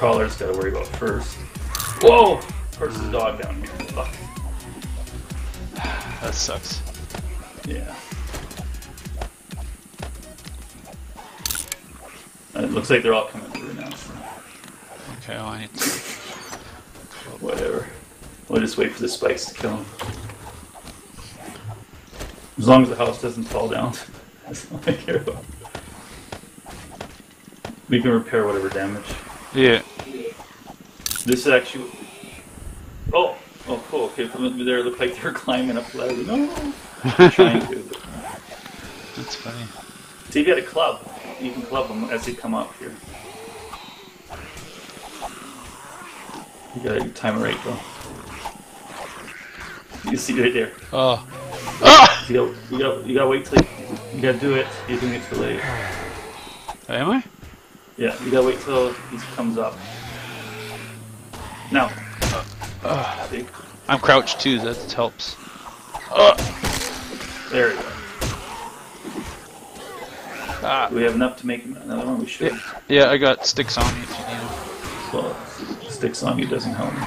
crawler's gotta worry about first. Whoa! Of course there's a dog down here. Fuck. That sucks. Yeah. And it looks like they're all coming through now. So. Okay, well, I need to... Whatever. We'll just wait for the spikes to kill them. As long as the house doesn't fall down, that's all I care about. We can repair whatever damage. Yeah. This is actually... Oh! Oh, cool. Okay, from there, it looked like they were climbing up ladder. No! I'm trying to. But... That's funny. See, if you had a club, you can club them as they come up here. You gotta time it right, though. You see right there. Oh. Ah! You gotta wait till you gotta do it. You think it's too late. Am I? Yeah, you gotta wait till he comes up. Now. I'm crouched too, that helps. There we go. Do we have enough to make another one? We should. Yeah, I got sticks on me if you need them. Well, sticks on you doesn't help me.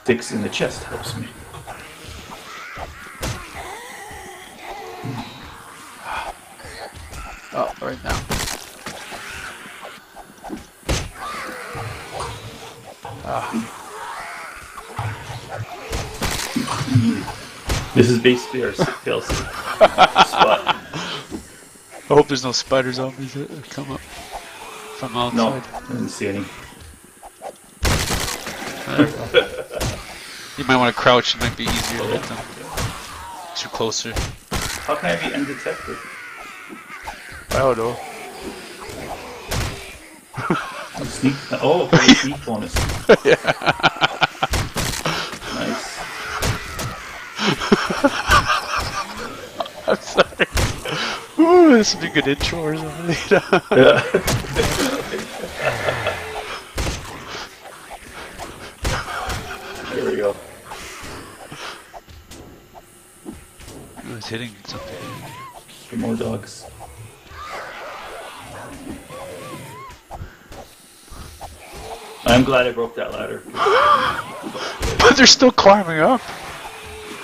Sticks in the chest helps me. Oh, right now. This is basically our sick tail spot. I hope there's no spider zombies that come up from outside. No, I didn't see any. You might want to crouch, it might be easier to hit them. Because you're closer. How can I be undetected? I don't know. Sneak, oh, sneak bonus. Yeah. Nice. I'm sorry. Ooh, this would be a good intro or something. Yeah. There we go. I was hitting something. Get more dogs. I'm glad I broke that ladder. But they're still climbing up.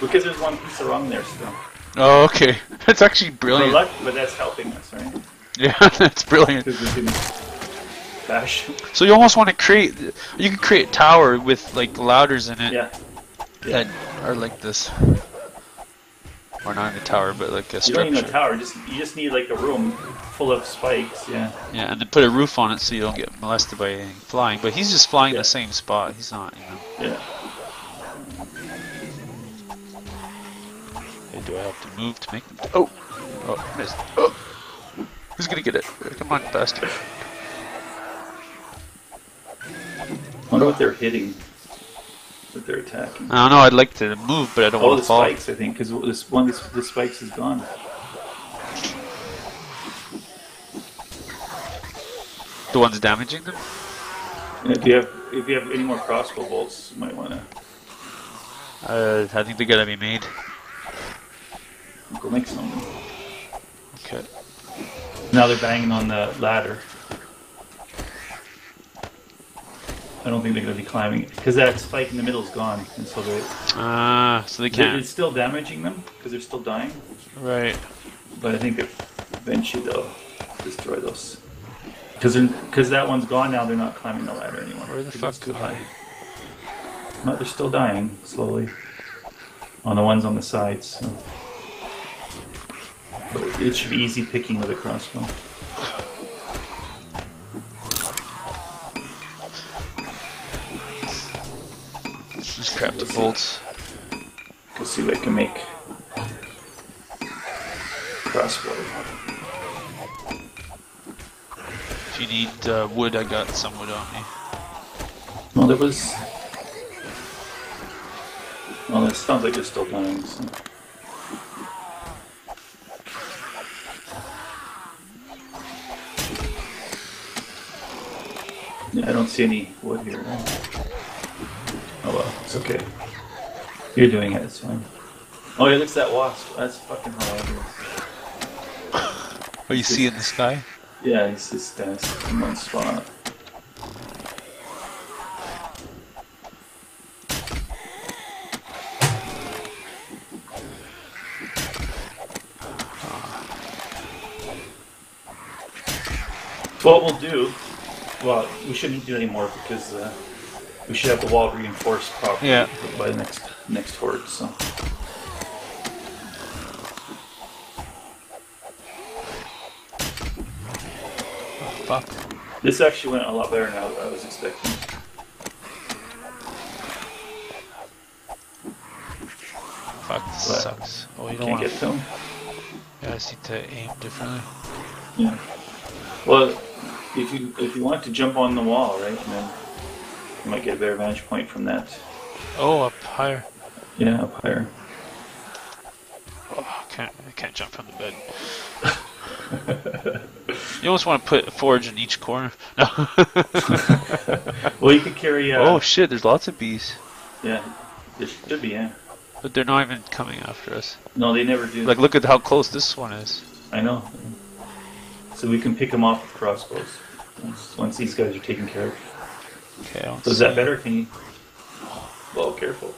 Because there's one piece of rung there still. Oh, okay. That's actually brilliant. We're lucky, but that's helping us, right? Yeah, that's brilliant. Bash. So you almost want to create... You can create a tower with, like, ladders in it. Yeah. That are like this. Or not in a tower, but like a structure. You don't need a tower. You just need, like, a room full of spikes, yeah. Yeah, and then put a roof on it so you don't get molested by anything flying. But he's just flying in the same spot. He's not, you know. Yeah. Hey, do I have to move to make them? Oh! Oh, missed. Oh! Who's gonna get it? Come on, bastard. I wonder what they're hitting. That they're attacking. I don't know, I'd like to move, but I don't want to fall. Oh, the spikes, I think, because the spikes is gone. The ones damaging them? And if you have any more crossbow bolts, you might want to... I think they gotta be made. Go make some. Okay. Now they're banging on the ladder. I don't think they're gonna be climbing it, because that spike in the middle is gone, and so they... Ah, so they can't... It's still damaging them, because they're still dying. Right. But I think eventually they'll destroy those. Because that one's gone now, they're not climbing the ladder anymore. Where the fuck are they? No, they're still dying, slowly. On the ones on the sides, so... But it should be easy picking with a crossbow. Just crap the bolts. Let's see what I can make. Crossbow. If you need wood, I got some wood on me. Well, there was... Well, it sounds like it's still dying, so... Yeah, I don't see any wood here. Oh well, it's okay. You're doing it, it's fine. Oh yeah, look at that wasp. That's fucking horrible. Oh, you see it in the sky? Yeah, it's just one spot. So what we'll do, well, we shouldn't do any more because we should have the wall reinforced properly by the next horde. So. Oh, fuck. This actually went a lot better now than I was expecting. Fuck, this sucks. Oh, you don't want to get them. Yeah, I just need to aim differently. Yeah. Well, if you want to jump on the wall, right, and then you might get a better vantage point from that. Oh, up higher. Yeah, up higher. Oh, I can't jump from the bed. You almost want to put a forge in each corner. No. Well, you could carry. Oh shit! There's lots of bees. Yeah, there should be. Yeah. But they're not even coming after us. No, they never do. Like, look at how close this one is. I know. So we can pick them off with crossbows once these guys are taken care of. Okay. So is that better? Can you? Well, careful.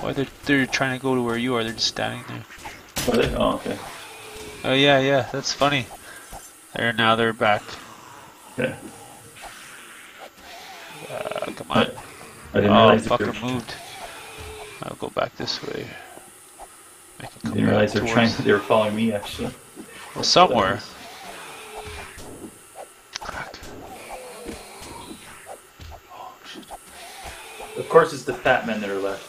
Why they're trying to go to where you are? They're just standing there. Are they? Oh, okay. Oh yeah. That's funny. Now they're back. Yeah. Come on. Oh, fucker moved. I'll go back this way. I didn't realize they were following me, actually. Well, somewhere. Fuck. Oh, shit. Of course, it's the fat men that are left.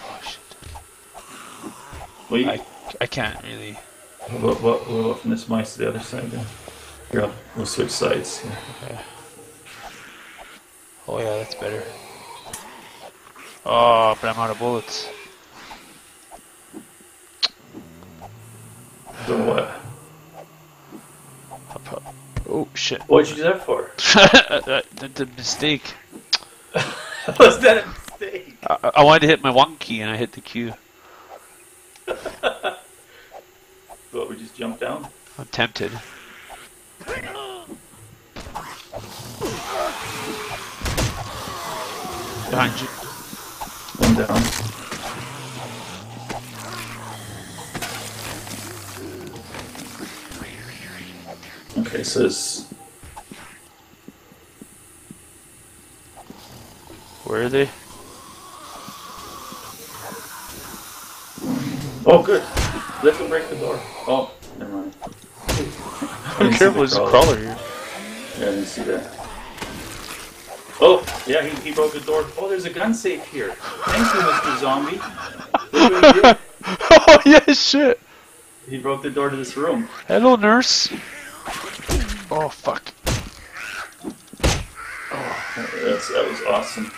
Oh, shit. Well, I can't really. We'll go from this mice to the other side then. Here, we'll switch sides. Yeah. Okay. Oh, yeah, that's better. Oh, but I'm out of bullets. So what? Oh shit! What'd you do that for? That's a mistake. Was that a mistake? I wanted to hit my one key and I hit the Q. What? We just jumped down? I'm tempted. Behind you. One down. Okay, so it's... Where are they? Oh, good. Let them break the door. Oh, never mind. I'm careful, there's a crawler here. Yeah, I didn't see that. Oh, yeah, he broke the door. Oh, there's a gun safe here. Thank you, Mr. Zombie. Oh, yeah, shit. He broke the door to this room. Hello, nurse. Oh, fuck. Oh, that was awesome.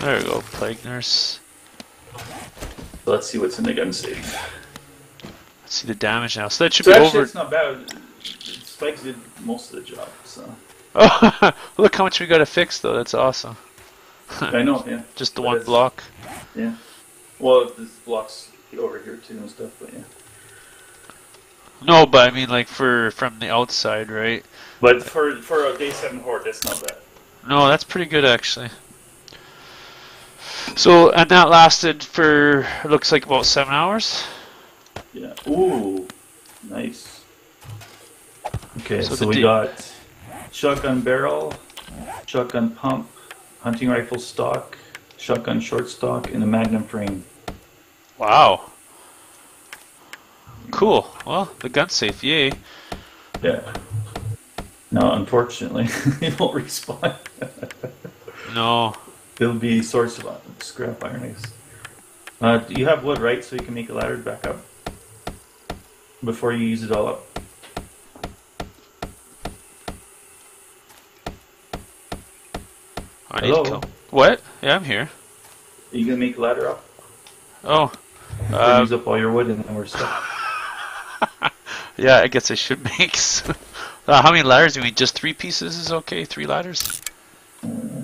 There we go, plague nurse. Let's see what's in the gun safe. Let's see the damage now. So that should be actually, over. It's not bad. Spikes did most of the job, so... Oh, look how much we got to fix, though. That's awesome. I know, yeah. Just the one block. Yeah. Well, this block's over here, too, and stuff, but yeah. No, but I mean, like, from the outside, right? But for a Day 7 horde, that's not bad. No, that's pretty good, actually. So, and that lasted for, looks like, about 7 hours? Yeah. Ooh, nice. Okay, so we got... Shotgun barrel, shotgun pump, hunting rifle stock, shotgun short stock, and a magnum frame. Wow. Cool. Well, the gun's safe, yay. Yeah. No, unfortunately, it won't respawn. No. It'll be a source of scrap iron, I guess. You have wood, right? So you can make a ladder back up before you use it all up. Hello. What? Yeah, I'm here. Are you gonna make ladder up? Oh. Use up all your wood and then we're stuck. Yeah, I guess I should make some. How many ladders do we need? Just 3 pieces is okay? 3 ladders?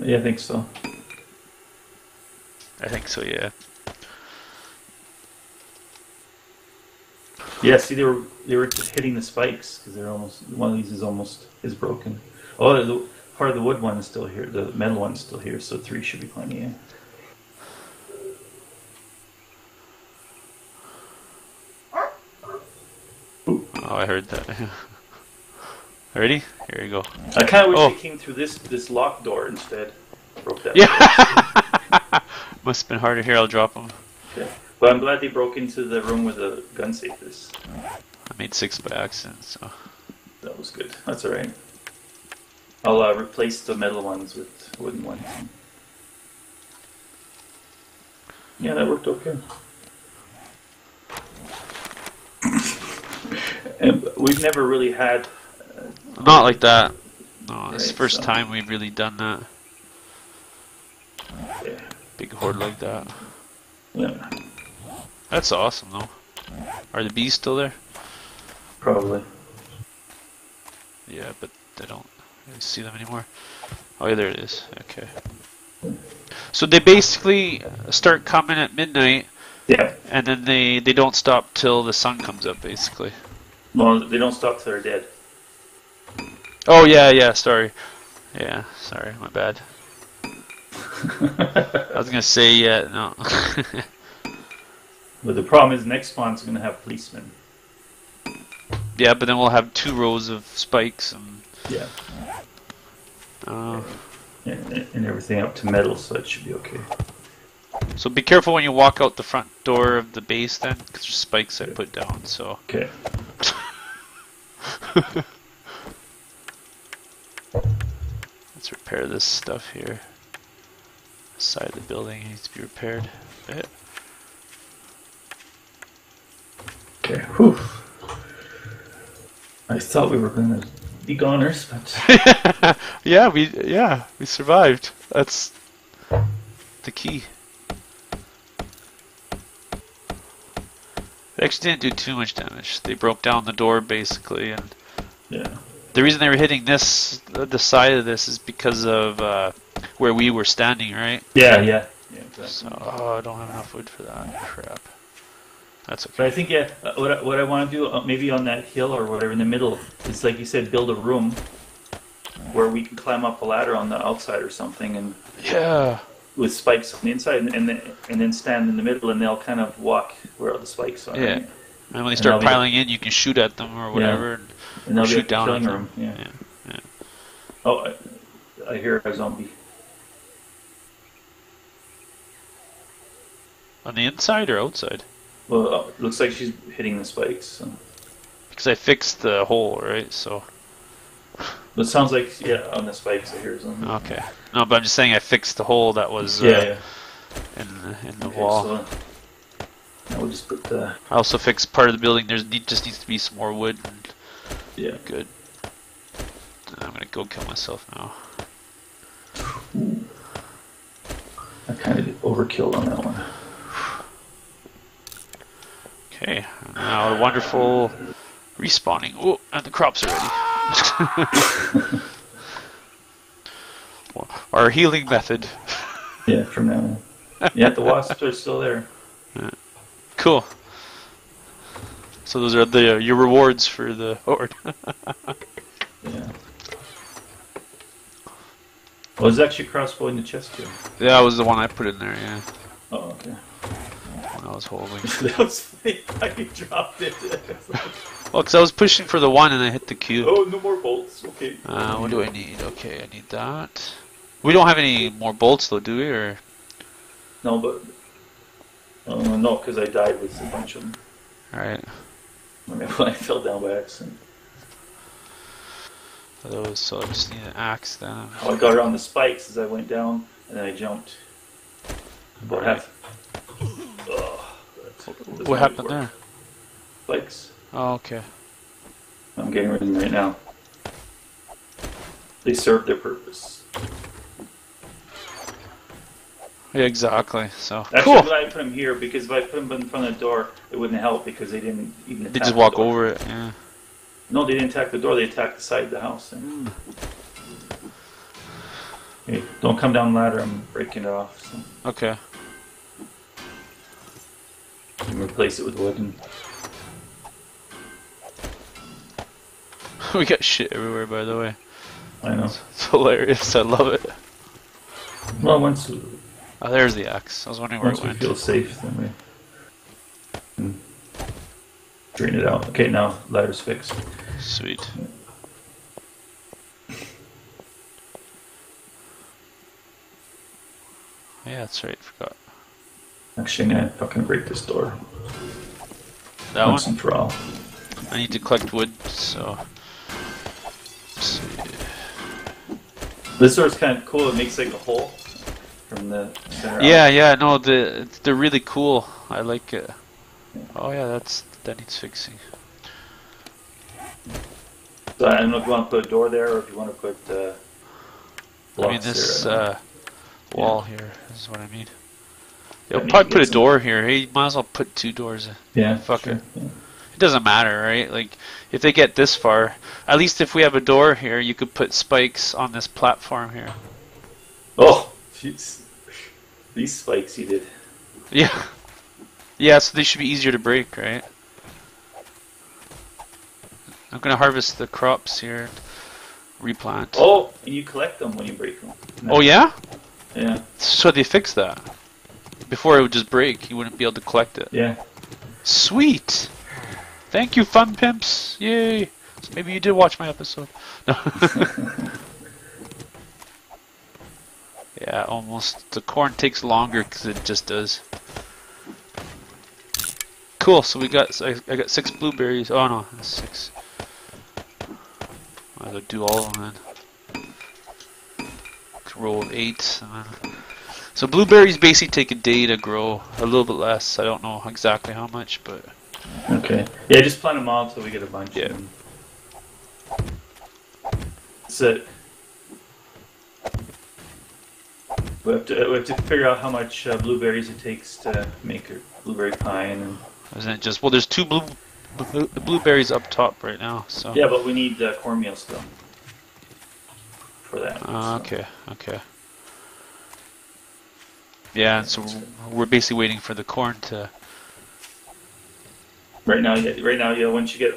Yeah, I think so. I think so, yeah. Yeah, see, they were just hitting the spikes because they're almost one of these is broken. Oh. Part of the wood one is still here, the metal one's still here, so 3 should be plenty. Yeah. Oh, I heard that. Ready? Here you go. I kind of wish we came through this locked door instead. Broke that. Yeah. Must have been harder. Here, I'll drop them. Okay. Well, I'm glad they broke into the room where the gun safe is. I made 6 by accident, so. That was good. That's alright. I'll replace the metal ones with wooden ones. Yeah, that worked okay. And we've never really had... not like that. No, it's the first time we've really done that. Yeah. Big horde like that. Yeah. That's awesome though. Are the bees still there? Probably. Yeah, but I don't really see them anymore. Oh, yeah, there it is. Okay. So they basically start coming at midnight. Yeah. And then they don't stop till the sun comes up, basically. Well, they don't stop till they're dead. Oh, yeah, sorry. Yeah, sorry, my bad. I was going to say, yeah, no. But the problem is next spawn's going to have policemen. Yeah, but then we'll have 2 rows of spikes and... Yeah. And everything up to metal, so that should be okay. So be careful when you walk out the front door of the base then, because there's spikes I put down, so... Okay. Let's repair this stuff here. The side of the building needs to be repaired. Okay, whew. I thought we were gonna be goners, but yeah, we survived. That's the key. They actually didn't do too much damage. They broke down the door basically, and yeah. The reason they were hitting this, the side of this, is because of where we were standing, right? Yeah, exactly. So, oh, I don't have enough wood for that. Crap. That's okay. But I think, yeah, what I want to do, maybe on that hill or whatever in the middle, it's like you said, build a room where we can climb up a ladder on the outside or something, and yeah, with spikes on the inside, and then stand in the middle, and they'll kind of walk where all the spikes are. Yeah. Right? And when they start piling in, you can shoot at them or whatever. Yeah. And they'll shoot down at them. Yeah. Oh, I hear a zombie. On the inside or outside? Well, it looks like she's hitting the spikes. So. Because I fixed the hole, right? So. It sounds like, yeah, on the spikes I hear something. Okay. No, but I'm just saying I fixed the hole that was in the wall. So now we'll just put the... I also fixed part of the building. There just needs to be some more wood. And... Yeah. Good. I'm going to go kill myself now. Ooh. I kind of overkilled on that one. Okay, now a wonderful respawning. Oh, and the crops are ready. Our healing method. Yeah, from now on. Yeah, the wasps are still there. Yeah. Cool. So those are your rewards for the horde. Yeah. Well, there's actually a crossbow in the chest here. Yeah, that was the one I put in there, yeah. Oh, okay. I was holding. That was funny. I dropped it. Well, because I was pushing for the one and I hit the cube. Oh, no more bolts. Okay. What do I need? Okay, I need that. We don't have any more bolts though, do we? Or no, but no, because I died with a bunch of them. All right. I fell down by accident. So I just need an axe then. Oh, I got it on the spikes as I went down, and then I jumped. What happened? What happened there? Spikes. Oh, okay. I'm getting rid of them right now. They serve their purpose. Yeah, exactly. So that's cool. I'm glad I put them here, because if I put them in front of the door, it wouldn't help because they didn't even attack. They just walk over it. Yeah. No, they didn't attack the door. They attacked the side of the house. Mm. Hey, don't come down the ladder. I'm breaking it off. So. Okay. And replace it with wood. And... we got shit everywhere, by the way. I know. It's hilarious. I love it. Well, once. Oh, there's the axe. I was wondering where it went. Once we feel safe, then we. drain it out. Okay, now ladder's fixed. Sweet. Yeah, that's right, forgot. Actually, I'm gonna fucking break this door. That once one? And for all. I need to collect wood, so... Let's see. This door's kind of cool, it makes like a hole from the center. Yeah, out. Yeah, no, they're really cool. I like it. Yeah. Oh yeah, that needs fixing. So I don't know if you want to put a door there, or if you want to put blocks. I mean this there, wall here is what I mean. Yeah, we'll probably put a door here. Hey, you might as well put two doors in. Yeah, fuck it. Yeah. It doesn't matter, right? Like, if they get this far, at least if we have a door here, you could put spikes on this platform here. Oh, jeez. These spikes you did. Yeah. Yeah, so they should be easier to break, right? I'm going to harvest the crops here, replant. Oh, and you collect them when you break them. Oh, yeah? Yeah. So they fixed that. Before it would just break, you wouldn't be able to collect it. Yeah. Sweet! Thank you, Fun Pimps! Yay! So maybe you did watch my episode. No. Yeah, almost. The corn takes longer because it just does. Cool, so we got, I got 6 blueberries. Oh no, that's 6. I'll do all of them then. Roll of 8. So blueberries basically take a day to grow, a little bit less. I don't know exactly how much, but... Okay. Yeah, just plant them all until we get a bunch. Yeah. That's it. We have to figure out how much blueberries it takes to make a blueberry pine. And... Isn't it just... Well, there's 2 blueberries up top right now, so... Yeah, but we need cornmeal still for that. Okay, okay. Yeah, so we're basically waiting for the corn to... Right now, yeah. Once you get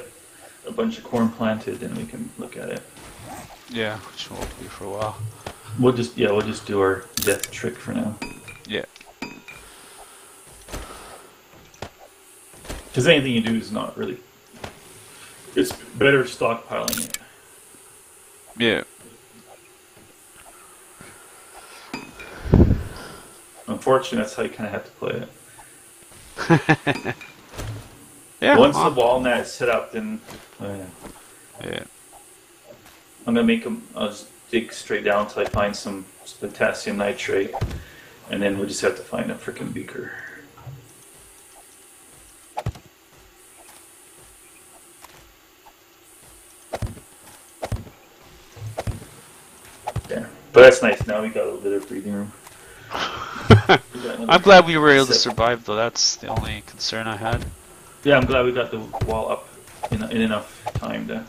a bunch of corn planted, then we can look at it. Yeah, which won't be for a while. We'll just do our death trick for now. Yeah. Because anything you do is not really. It's better stockpiling it. Yeah. Unfortunately, that's how you kind of have to play it. Yeah, once the wall net is set up, then yeah. I'm gonna make them. I'll just dig straight down until I find some potassium nitrate, and then we'll just have to find a freaking beaker. Yeah, but that's nice. Now we got a little bit of breathing room. I'm glad we were able to survive, though. That's the only concern I had. Yeah, I'm glad we got the wall up in enough time to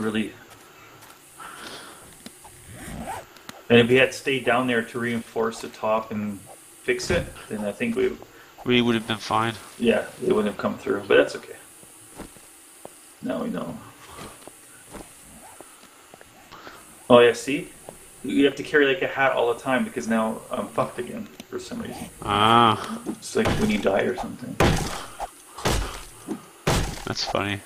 really... And if we had stayed down there to reinforce the top and fix it, then I think we would have been fine. Yeah, they wouldn't have come through, but that's okay. Now we know. Oh yeah, see? You have to carry like a hat all the time because now I'm fucked again for some reason. Ah. It's like when you die or something. That's funny.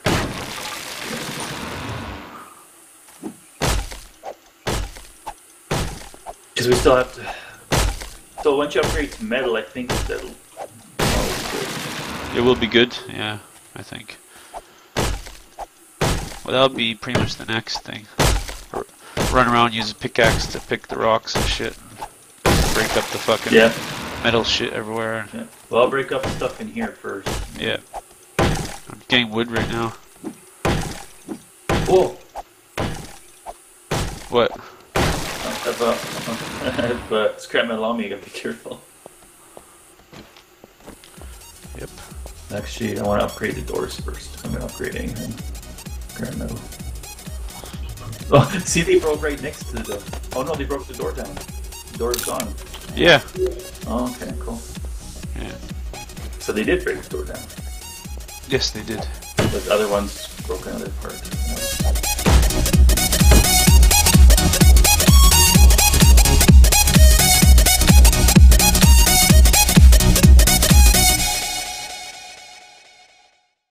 Because we still have to... So once you upgrade to metal, I think that'll... It will be good, yeah, I think. Well, that'll be pretty much the next thing. Run around, use a pickaxe to pick the rocks and shit. And break up the fucking metal shit everywhere. Yeah. Well, I'll break up stuff in here first. Yeah. I'm getting wood right now. Whoa! What? I have scrap metal on me, you gotta be careful. Yep. Actually, I want to upgrade the doors first. I'm gonna upgrade anything. Scrap metal. Oh, see, they broke right next to the door. Oh no, they broke the door down. The door's gone. Yeah. Oh, okay, cool. Yeah. So they did break the door down. Yes, they did. But the other ones broke another part.